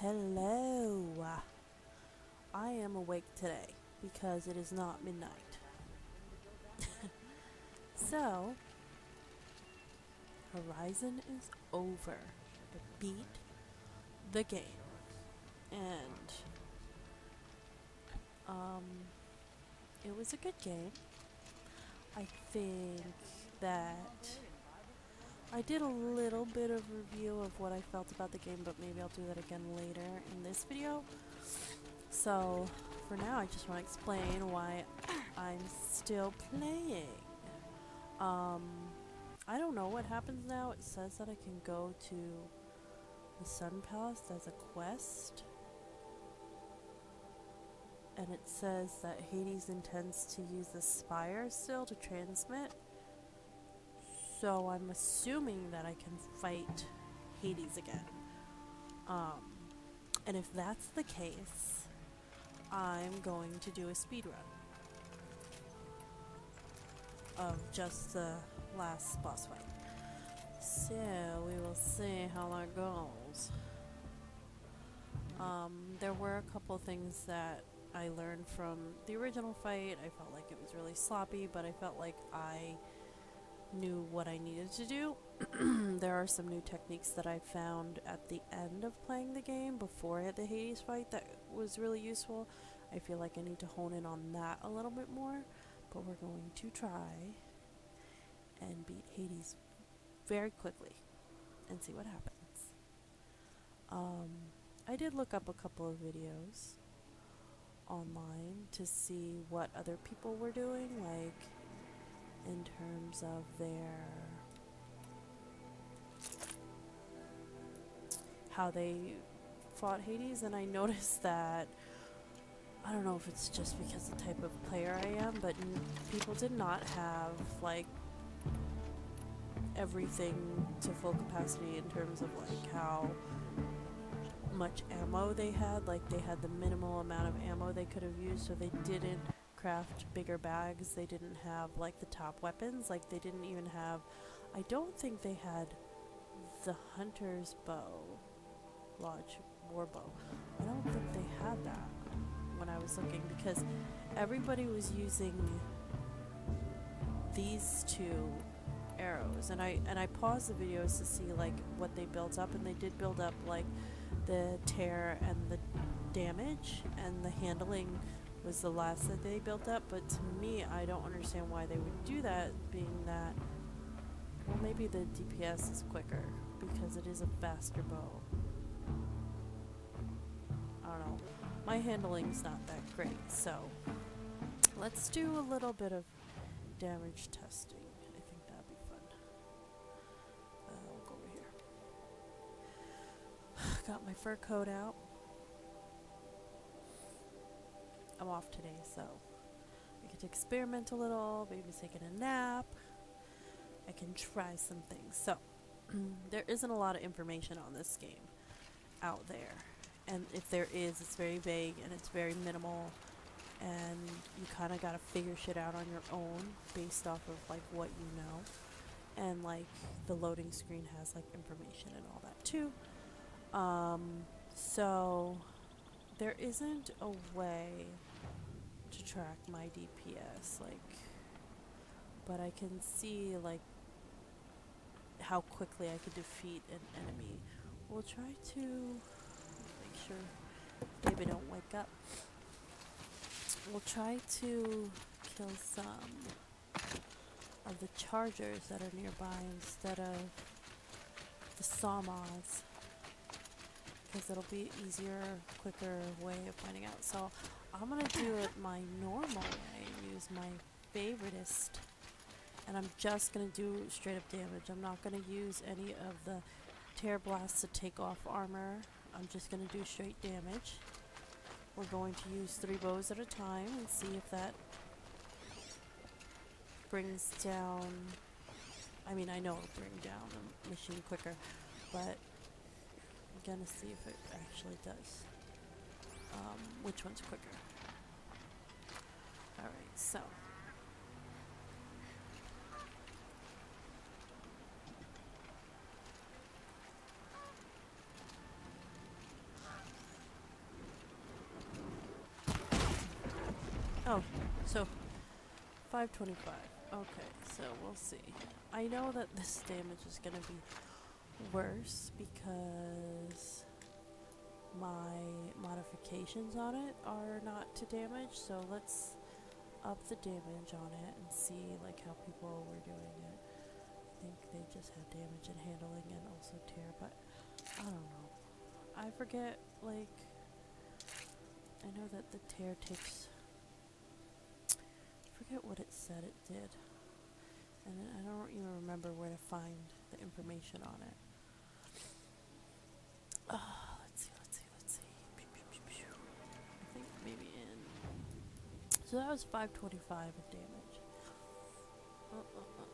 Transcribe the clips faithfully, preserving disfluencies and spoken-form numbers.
Hello. I am awake today because it is not midnight. So, Horizon is over. I beat the game. And um it was a good game. I think that I did a little bit of review of what I felt about the game, but maybe I'll do that again later in this video. So for now I just want to explain why I'm still playing. Um, I don't know what happens now. It says that I can go to the Sun Palace as a quest. And it says that Hades intends to use the Spire still to transmit. So I'm assuming that I can fight Hades again. Um, and if that's the case, I'm going to do a speedrun of just the last boss fight. So we will see how that goes. Um, there were a couple things that I learned from the original fight. I felt like it was really sloppy, but I felt like I knew what I needed to do. There are some new techniques that I found at the end of playing the game before I had the Hades fight that was really useful. I feel like I need to hone in on that a little bit more, but we're going to try and beat Hades very quickly and see what happens. Um, I did look up a couple of videos online to see what other people were doing, like in terms of their, how they fought Hades, and I noticed that, I don't know if it's just because of the type of player I am, but n people did not have like everything to full capacity in terms of like how much ammo they had. Like they had the minimal amount of ammo they could have used, so they didn't craft bigger bags. They didn't have like the top weapons. Like they didn't even have, I don't think they had the hunter's bow, lodge war bow. I don't think they had that when I was looking, because everybody was using these two arrows, and I and I paused the videos to see like what they built up, and they did build up like the tear and the damage, and the handling was the last that they built up. But to me, I don't understand why they would do that, being that, well, maybe the D P S is quicker because it is a faster bow. I don't know. My handling's not that great, so let's do a little bit of damage testing. I think that'd be fun. Uh, we'll go over here. Got my fur coat out. I'm off today, so I get to experiment a little, maybe taking a nap. I can try some things. So there isn't a lot of information on this game out there, and if there is, it's very vague and it's very minimal, and you kind of got to figure shit out on your own based off of like what you know. And like the loading screen has like information and all that too. Um, so there isn't a way to track my D P S, like, but I can see like how quickly I could defeat an enemy. We'll try to make sure baby don't wake up. We'll try to kill some of the chargers that are nearby instead of the sawmoths, because it'll be easier, quicker way of finding out. So I'm gonna do it my normal way, use my favoritist, and I'm just gonna do straight up damage. I'm not gonna use any of the tear blasts to take off armor. I'm just gonna do straight damage. We're going to use three bows at a time and see if that brings down, I mean, I know it'll bring down a machine quicker, but I'm gonna see if it actually does. Um, which one's quicker? Alright, so Oh, so five twenty-five. Okay, so we'll see. I know that this damage is gonna be worse because my modifications on it are not to damage, so let's up the damage on it and see like how people were doing it. I think they just had damage and handling and also tear, but I don't know. I forget, like, I know that the tear takes, I forget what it said it did, and I don't even remember where to find the information on it. Uh, let's see, let's see, let's see. I think maybe in, so that was five twenty-five of damage. Uh, uh, uh, uh, uh.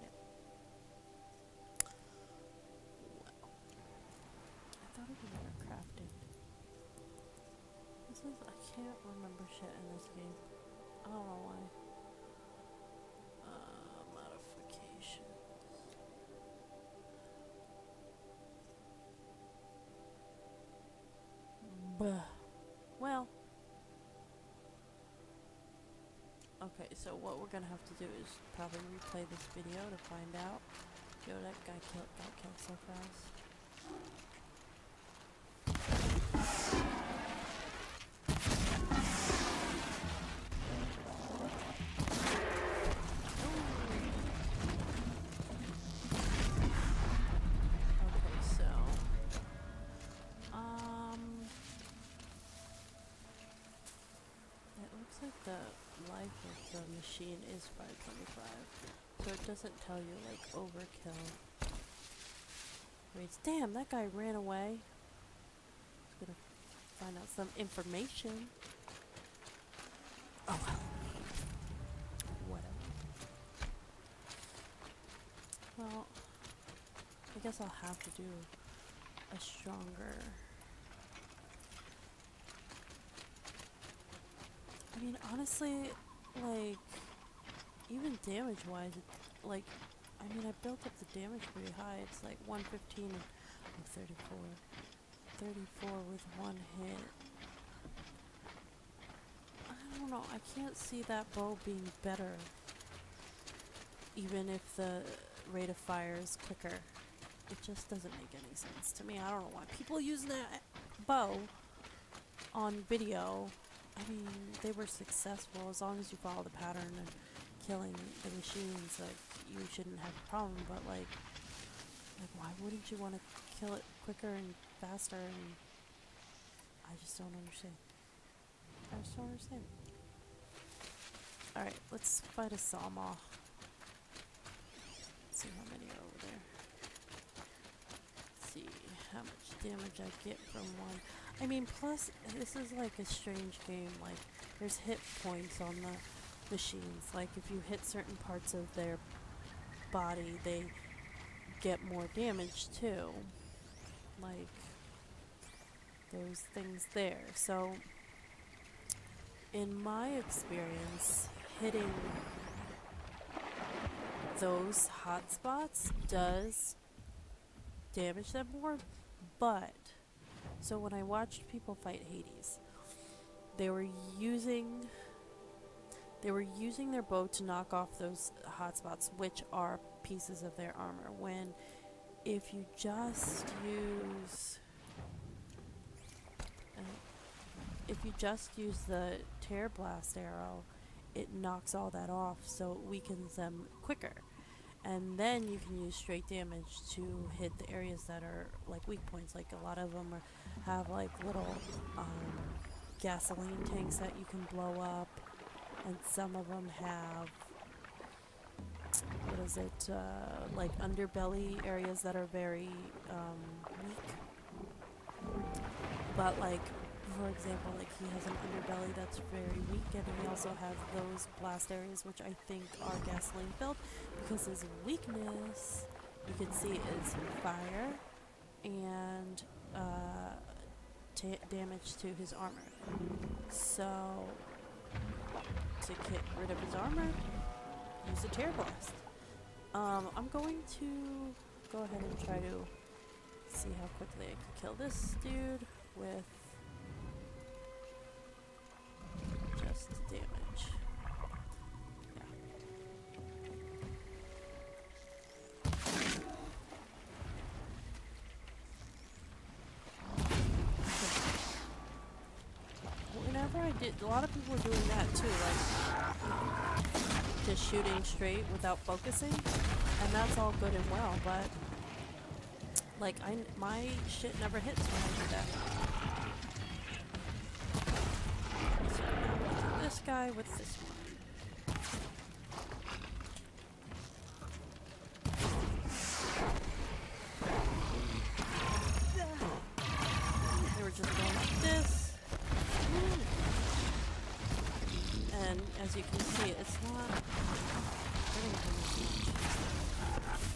Yep. Wow. I thought it was better crafted. This is, I can't remember shit in this game. I don't know why. Uh, modifications. Buh. Well. Okay, so what we're gonna have to do is probably replay this video to find out. Yo, that guy killed, got killed so fast. Ooh. Okay, so um, it looks like the life of the machine is five twenty-five, so it doesn't tell you like overkill rates. Damn, that guy ran away. Just gonna find out some information. Oh well. Whatever. Well, I guess I'll have to do a stronger. I mean, honestly, like, even damage-wise, like, I mean, I built up the damage pretty high. It's like one fifteen and oh, thirty-four. thirty-four with one hit. I don't know. I can't see that bow being better, even if the rate of fire is quicker. It just doesn't make any sense to me. I don't know why people use that bow on video. I mean, they were successful as long as you follow the pattern of killing the machines. Like, you shouldn't have a problem, but like, like why wouldn't you want to kill it quicker and faster? And I just don't understand. I just don't understand. All right, let's fight a sawmaw. Let's see how many are over there. Let's see how much damage I get from one. I mean, plus, this is like a strange game. Like, there's hit points on the machines. Like, if you hit certain parts of their body, they get more damage, too. Like, those things there. So, in my experience, hitting those hot spots does damage them more, but... So when I watched people fight Hades, they were using they were using their bow to knock off those hotspots, which are pieces of their armor. When if you just use uh, if you just use the tear blast arrow, it knocks all that off, so it weakens them quicker. And then you can use straight damage to hit the areas that are like weak points. Like, a lot of them are, have like little um, gasoline tanks that you can blow up, and some of them have, what is it, uh, like underbelly areas that are very um, weak. But like, for example, like he has an underbelly that's very weak, and he also has those blast areas which I think are gasoline filled, because his weakness, you can see, is fire and uh, ta damage to his armor. So to get rid of his armor, use a tear blast. Um, I'm going to go ahead and try to see how quickly I can kill this dude with just damage. Yeah. Whenever I did, a lot of people were doing that too, like just shooting straight without focusing, and that's all good and well, but like, I, my shit never hits when I do that. So now what's with this guy, what's this one? They were just going like this. And as you can see, it's not doing much,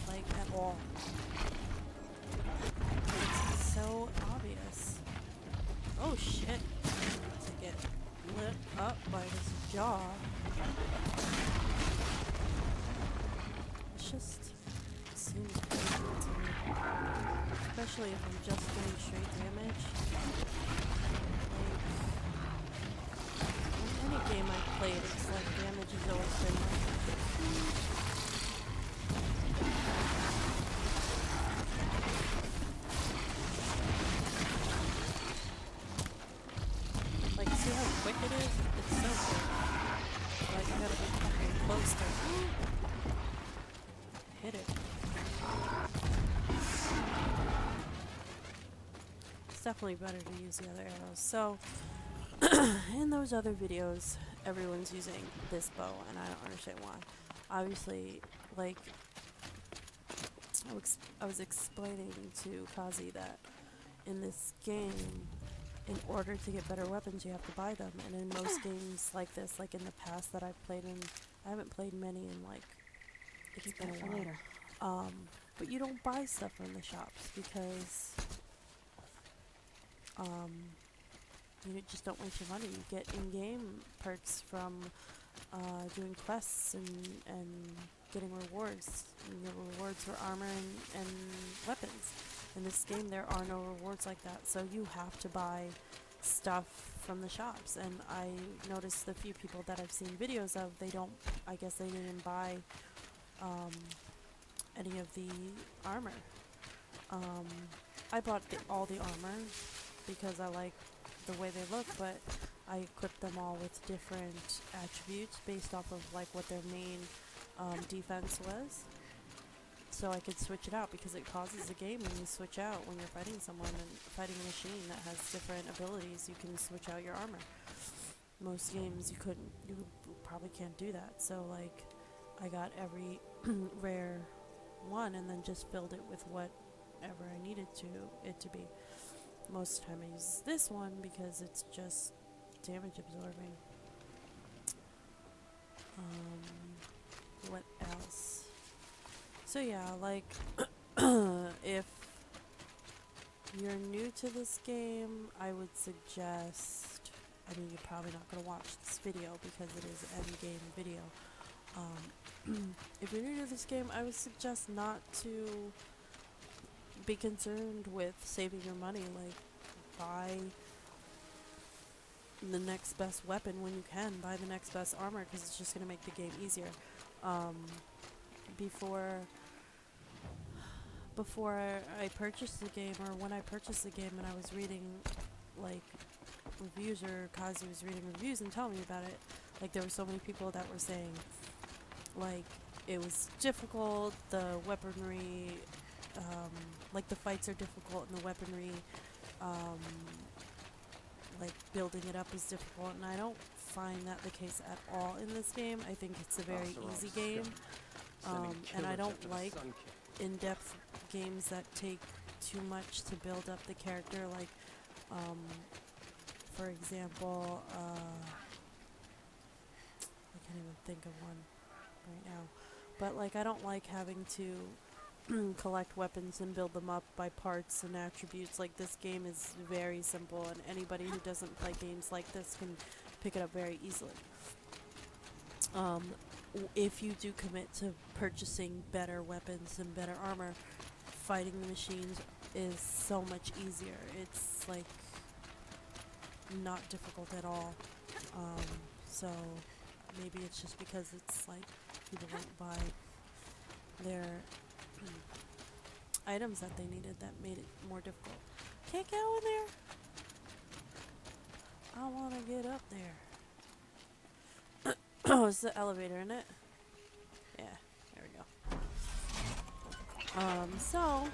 like, at all. So obvious. Oh shit. To get lit up by this jaw. It just seems crazy to me. Especially if I'm just doing straight damage. Like, in any game I've played, it's like damage has always been like, definitely better to use the other arrows. So in those other videos, everyone's using this bow and I don't understand why. Obviously, like I was, I was explaining to Kazi that in this game, in order to get better weapons, you have to buy them, and in most games like this, like in the past that I've played in, I haven't played many in like, it's been a while. Later. Um, but you don't buy stuff from the shops because Um, you just don't waste your money. You get in-game perks from uh, doing quests and, and getting rewards. And the rewards for armor and, and weapons. In this game, there are no rewards like that, so you have to buy stuff from the shops. And I noticed the few people that I've seen videos of, they don't, I guess they didn't buy um, any of the armor. Um, I bought the, all the armor because I like the way they look, but I equipped them all with different attributes based off of like what their main um, defense was. So I could switch it out because it causes the game when you switch out when you're fighting someone and fighting a machine that has different abilities. You can switch out your armor. Most games you couldn't, you probably can't do that. So like, I got every rare one and then just filled it with whatever I needed to it to be. Most of the time I use this one because it's just damage absorbing. Um, what else? So yeah, like, if you're new to this game, I would suggest, I mean, you're probably not going to watch this video because it is an endgame video. Um, if you're new to this game, I would suggest not to be concerned with saving your money. Like, buy the next best weapon when you can, buy the next best armor, because it's just going to make the game easier. Um, before before I purchased the game, or when I purchased the game and I was reading, like, reviews, or Kazi was reading reviews and telling me about it, like, there were so many people that were saying, like, it was difficult, the weaponry, Um, like the fights are difficult and the weaponry, um, like building it up is difficult, and I don't find that the case at all in this game. I think it's a very easy game, um, and I don't like in-depth games that take too much to build up the character, like, um, for example, uh, I can't even think of one right now, but like, I don't like having to collect weapons and build them up by parts and attributes. Like, this game is very simple, and anybody who doesn't play games like this can pick it up very easily. Um, if you do commit to purchasing better weapons and better armor, fighting the machines is so much easier. It's like not difficult at all. Um, so maybe it's just because it's like people won't buy their items that they needed that made it more difficult. Can't get over there. I want to get up there. Oh, it's the elevator, isn't it? Yeah, there we go. Um, so,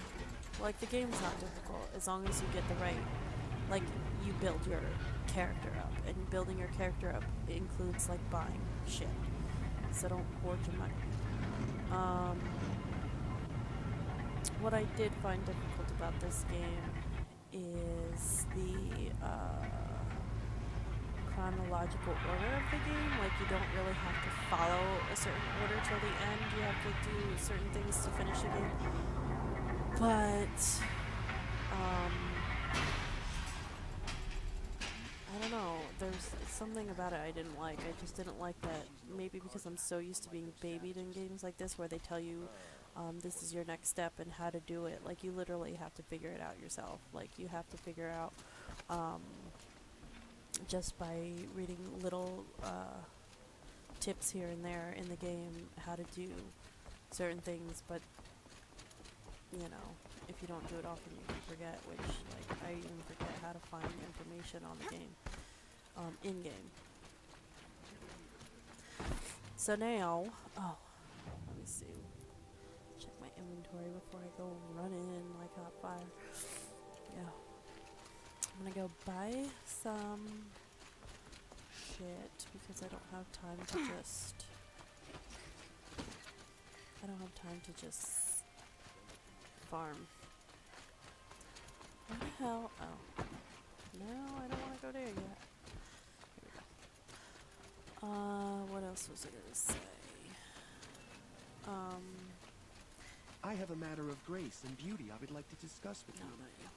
like, the game's not difficult as long as you get the right, like, you build your character up. And building your character up includes, like, buying shit. So don't hoard your money. Um, what I did find difficult about this game is the, uh... chronological order of the game. Like, you don't really have to follow a certain order till the end. You have to do certain things to finish the game. But um, I don't know. There's something about it I didn't like. I just didn't like that. Maybe because I'm so used to being babied in games like this, where they tell you um, this is your next step and how to do it. Like, you literally have to figure it out yourself. Like, you have to figure out. Um, just by reading little uh, tips here and there in the game how to do certain things, but you know, if you don't do it often you can forget, which, like, I even forget how to find information on the game, um, in game. So now, oh, let me see, check my inventory before I go running like hot fire. Yeah. I'm gonna go buy some shit because I don't have time to just I don't have time to just farm. What the hell? Oh no, I don't want to go there yet. Here we go. Uh, what else was I gonna say? Um, I have a matter of grace and beauty I would like to discuss with no, you. Not yet.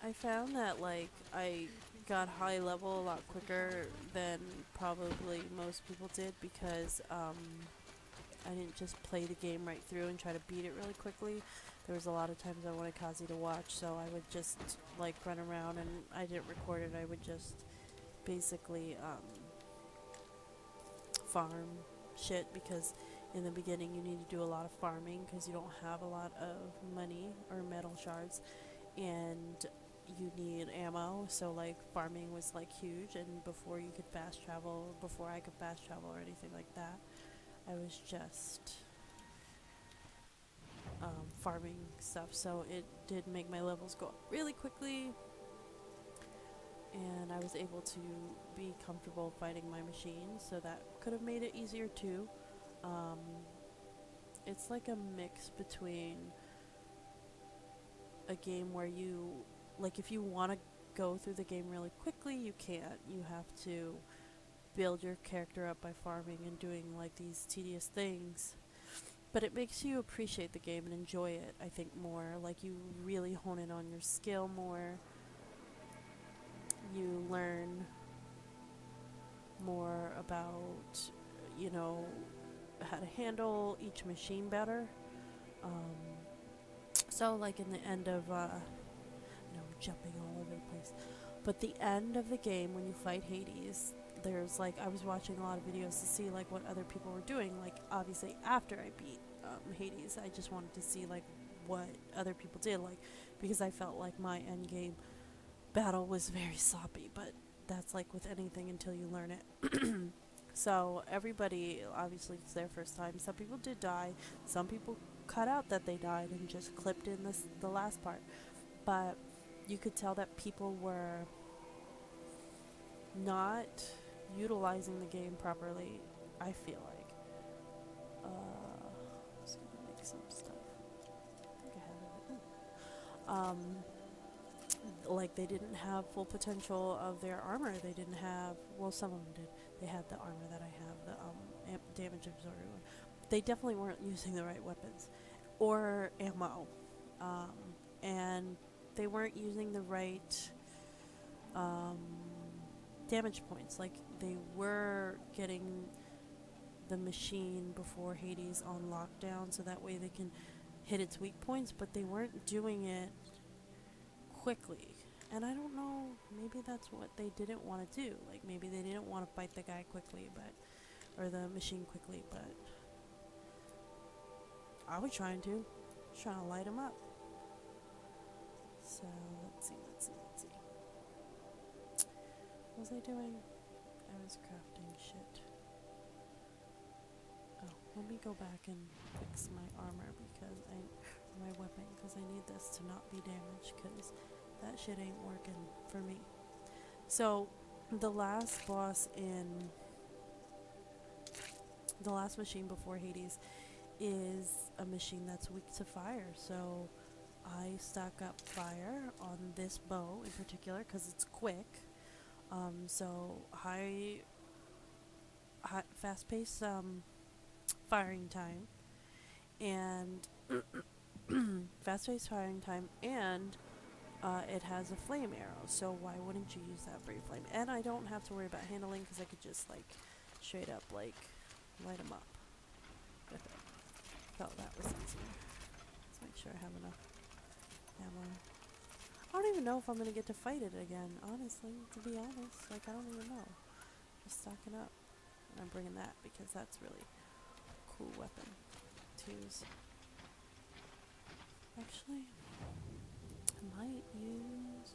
I found that, like, I got high level a lot quicker than probably most people did because um, I didn't just play the game right through and try to beat it really quickly. There was a lot of times I wanted Kazi to watch, so I would just, like, run around, and I didn't record it. I would just basically um, farm shit because in the beginning you need to do a lot of farming because you don't have a lot of money or metal shards. And you need ammo, so, like, farming was, like, huge, and before you could fast travel, before I could fast travel or anything like that, I was just um, farming stuff, so it did make my levels go up really quickly, and I was able to be comfortable fighting my machine, so that could have made it easier too. Um, it's like a mix between a game where you, like, if you want to go through the game really quickly, you can't. You have to build your character up by farming and doing, like, these tedious things. But it makes you appreciate the game and enjoy it, I think, more. Like, you really hone in on your skill more. You learn more about, you know, how to handle each machine better. Um, So, like, in the end of, uh, no, I'm jumping all over the place, but the end of the game, when you fight Hades, there's, like, I was watching a lot of videos to see, like, what other people were doing, like, obviously, after I beat, um, Hades, I just wanted to see, like, what other people did, like, because I felt like my endgame battle was very sloppy, but that's, like, with anything until you learn it. So, everybody, obviously, it's their first time. Some people did die, some people cut out that they died and just clipped in this the last part, but you could tell that people were not utilizing the game properly, I feel like. uh, I'm just gonna make some stuff. I think I have it. Um, like, they didn't have full potential of their armor. They didn't have, well, some of them did, they had the armor that I have, the um, amp damage absorber one. They definitely weren't using the right weapons or ammo, um, and they weren't using the right um, damage points. Like, they were getting the machine before Hades on lockdown, so that way they can hit its weak points, but they weren't doing it quickly. And I don't know, maybe that's what they didn't want to do. Like, maybe they didn't want to fight the guy quickly, but, or the machine quickly, but I was trying to, trying to light him up. So, let's see, let's see, let's see. What was I doing? I was crafting shit. Oh, let me go back and fix my armor, because I, my weapon, because I need this to not be damaged, because that shit ain't working for me. So, the last boss in, the last machine before Hades is a machine that's weak to fire, so I stack up fire on this bow in particular because it's quick. Um, so high, high fast-paced um, firing time, and fast-paced firing time, and uh, it has a flame arrow. So why wouldn't you use that for your flame? And I don't have to worry about handling because I could just like straight up like light them up with it. Felt that was easier. Let's make sure I have enough ammo. I don't even know if I'm gonna get to fight it again, honestly, to be honest. Like, I don't even know. Just stocking up. And I'm bringing that because that's really a cool weapon to use. Actually, I might use,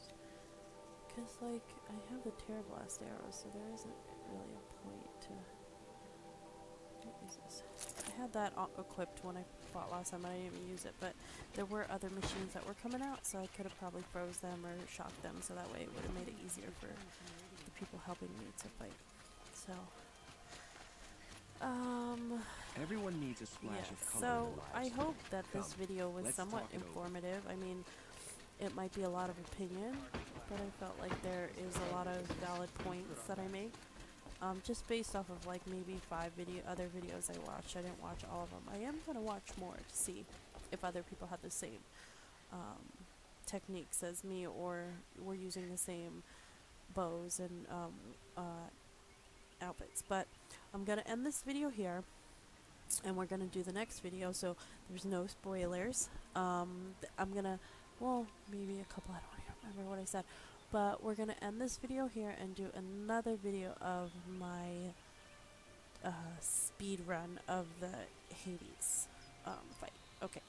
because, like, I have the Terror Blast arrow, so there isn't really a point to. What is this? I had that equipped when I fought last time, I didn't even use it, but there were other machines that were coming out, so I could have probably froze them or shocked them, so that way it would have made it easier for the people helping me to fight. So, um, everyone needs a splash yeah, of color. So I hope that Come, this video was somewhat informative. I mean, it might be a lot of opinion, but I felt like there is a lot of valid points that I make. Um, just based off of like maybe five video other videos I watched. I didn't watch all of them. I am going to watch more to see if other people had the same um, techniques as me, or were using the same bows and um, uh, outfits. But I'm going to end this video here, and we're going to do the next video, so there's no spoilers. Um, th I'm going to, well, maybe a couple, I don't even remember what I said. But we're going to end this video here and do another video of my uh, speed run of the Hades um, fight. Okay.